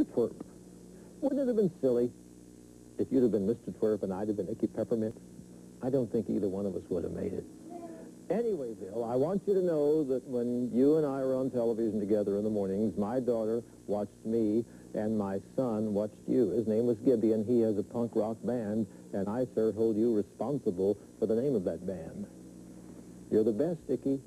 Mr. Twerp, wouldn't it have been silly if you'd have been Mr. Twerp and I'd have been Icky Peppermint? I don't think either one of us would have made it. Anyway, Bill, I want you to know that when you and I were on television together in the mornings, my daughter watched me and my son watched you. His name was Gibby, and he has a punk rock band, and I, sir, hold you responsible for the name of that band. You're the best, Icky.